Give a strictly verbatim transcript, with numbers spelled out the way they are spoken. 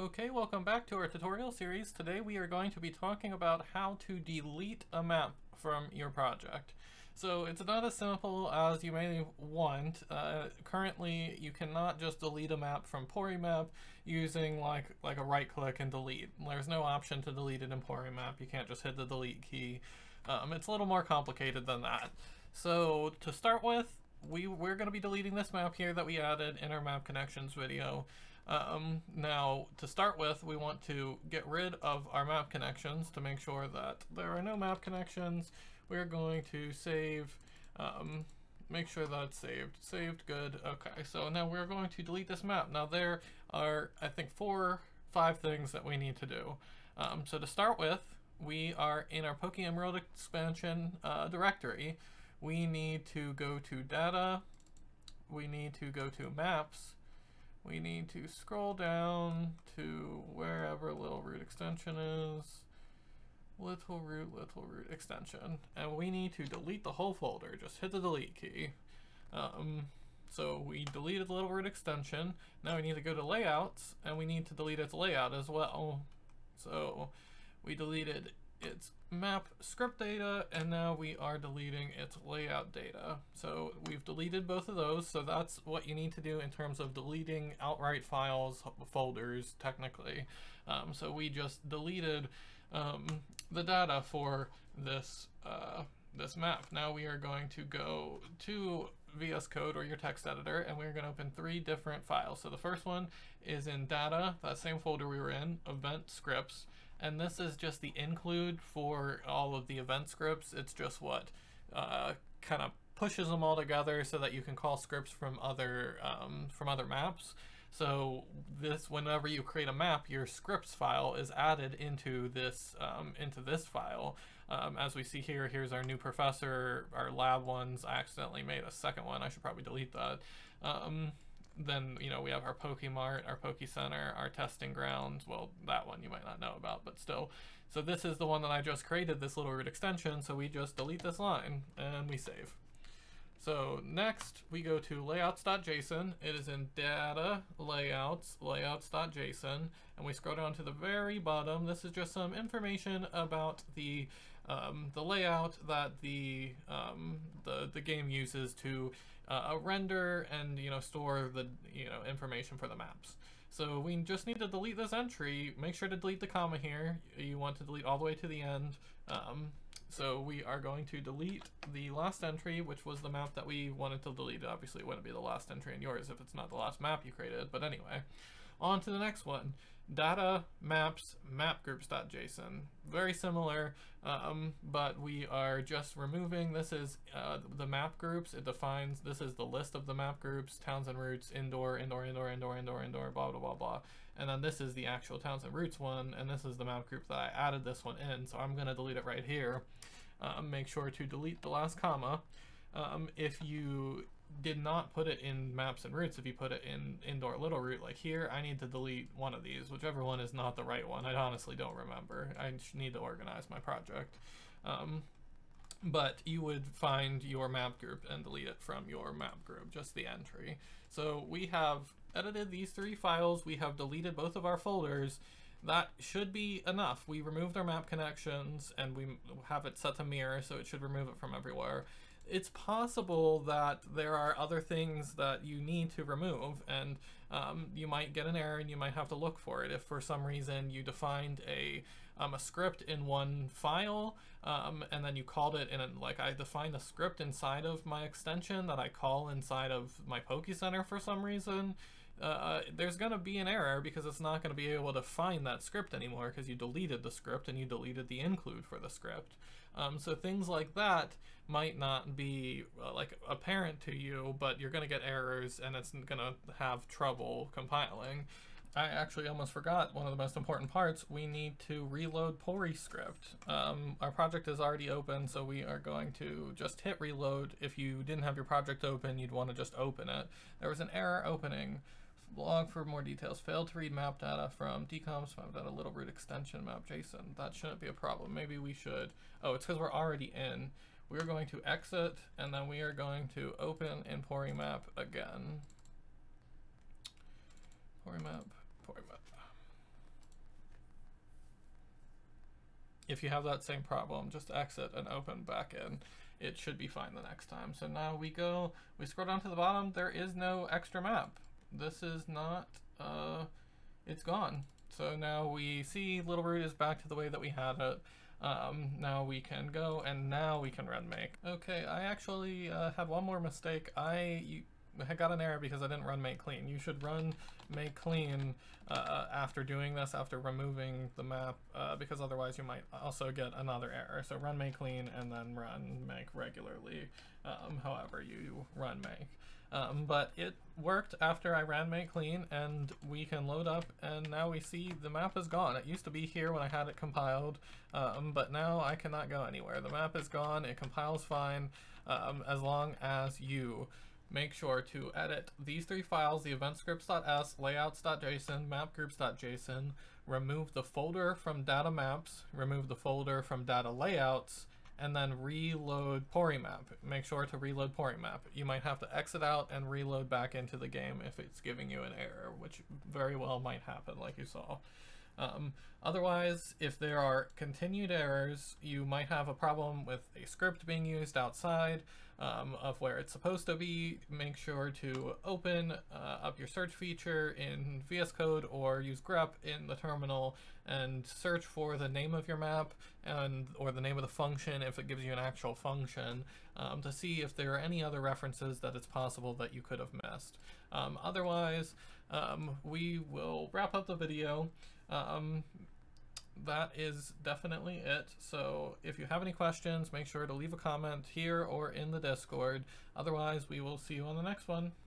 Okay, welcome back to our tutorial series. Today we are going to be talking about how to delete a map from your project. So it's not as simple as you may want. Uh, currently, you cannot just delete a map from Porymap using like, like a right click and delete. There's no option to delete it in Porymap. You can't just hit the delete key. Um, it's a little more complicated than that. So to start with, We, we're going to be deleting this map here that we added in our map connections video. Um, now, to start with, we want to get rid of our map connections to make sure that there are no map connections. We're going to save, um, make sure that's saved. Saved, good. Okay, so now we're going to delete this map. Now there are, I think, four, five things that we need to do. Um, so to start with, we are in our Pokemon Emerald Expansion uh, directory. We need to go to data, we need to go to maps, we need to scroll down to wherever little root extension is, little root, little root extension, and we need to delete the whole folder. Just hit the delete key. Um, so we deleted little root extension, now we need to go to layouts, and we need to delete its layout as well. So we deleted its map script data, and now we are deleting its layout data. So we've deleted both of those, so that's what you need to do in terms of deleting outright files, folders, technically. Um, so we just deleted um, the data for this, uh, this map. Now we are going to go to V S Code or your text editor, and we're going to open three different files. So the first one is in data, that same folder we were in, event scripts, and this is just the include for all of the event scripts. It's just what uh, kind of pushes them all together so that you can call scripts from other um, from other maps. So this, whenever you create a map, your scripts file is added into this um, into this file. Um, as we see here, here's our new professor, our lab ones. I accidentally made a second one. I should probably delete that. Um, then, you know, we have our PokeMart, our Poke Center, our testing grounds. Well, that one you might not know about, but still. So this is the one that I just created, this little root extension. So we just delete this line and we save. So next we go to layouts dot json. It is in data, layouts, layouts dot json, and we scroll down to the very bottom. This is just some information about the um, the layout that the um, the the game uses to uh, render and you know store the you know information for the maps. So we just need to delete this entry. Make sure to delete the comma here. You want to delete all the way to the end. Um, So we are going to delete the last entry, which was the map that we wanted to delete. Obviously, it wouldn't be the last entry in yours if it's not the last map you created. But anyway, on to the next one. Data, maps, map groups dot json. Very similar, um, but we are just removing. This is uh, the map groups. It defines, this is the list of the map groups, towns and routes, indoor, indoor, indoor, indoor, indoor, indoor, blah, blah, blah, blah. And then this is the actual towns and routes one, and this is the map group that I added this one in, so I'm gonna delete it right here. Uh, make sure to delete the last comma. Um, if you did not put it in maps and routes, if you put it in indoor little route, like here, I need to delete one of these, whichever one is not the right one. I honestly don't remember. I need to organize my project. Um, but you would find your map group and delete it from your map group, just the entry. So we have edited these three files. We have deleted both of our folders. That should be enough. We removed our map connections and we have it set to mirror, so it should remove it from everywhere. It's possible that there are other things that you need to remove, and um, you might get an error and you might have to look for it. If for some reason you defined a, um, a script in one file um, and then you called it in, a, like I defined a script inside of my extension that I call inside of my Poke Center for some reason, uh, there's going to be an error because it's not going to be able to find that script anymore because you deleted the script and you deleted the include for the script. Um, so things like that might not be uh, like apparent to you, but you're gonna get errors and it's gonna have trouble compiling. I actually almost forgot one of the most important parts. We need to reload PoryScript. Um, our project is already open, so we are going to just hit reload. If you didn't have your project open, you'd want to just open it. There was an error opening. Log for more details. Failed to read map data from decomps, map data, little root extension, map JSON. That shouldn't be a problem. Maybe we should, oh, it's because we're already in. We're going to exit, and then we are going to open in Porymap again. Porymap, Porymap. If you have that same problem, just exit and open back in. It should be fine the next time. So now we go, we scroll down to the bottom. There is no extra map. This is not, uh, it's gone. So now we see Little Root is back to the way that we had it. Um, now we can go and now we can run make. Okay, I actually uh, had one more mistake. I you, I got an error because I didn't run make clean. You should run make clean uh, after doing this, after removing the map, uh, because otherwise you might also get another error. So run make clean and then run make regularly, um, however you run make. Um, but it worked after I ran make clean, and we can load up, and now we see the map is gone. It used to be here when I had it compiled, um, but now I cannot go anywhere. The map is gone. It compiles fine, um, as long as you make sure to edit these three files, the event scripts dot s, layouts dot json, map groups dot json, remove the folder from data maps, remove the folder from data layouts, and then reload Porymap. Make sure to reload Porymap. You might have to exit out and reload back into the game if it's giving you an error, which very well might happen like you saw. Um, otherwise, if there are continued errors, you might have a problem with a script being used outside um, of where it's supposed to be. Make sure to open uh, up your search feature in V S Code or use grep in the terminal and search for the name of your map and or the name of the function if it gives you an actual function um, to see if there are any other references that it's possible that you could have missed. Um, otherwise, um, we will wrap up the video. Um, that is definitely it. So if you have any questions, make sure to leave a comment here or in the Discord. Otherwise, we will see you on the next one.